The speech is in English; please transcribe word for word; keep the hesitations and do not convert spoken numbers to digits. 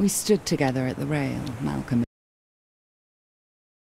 We stood together at the rail, Malcolm.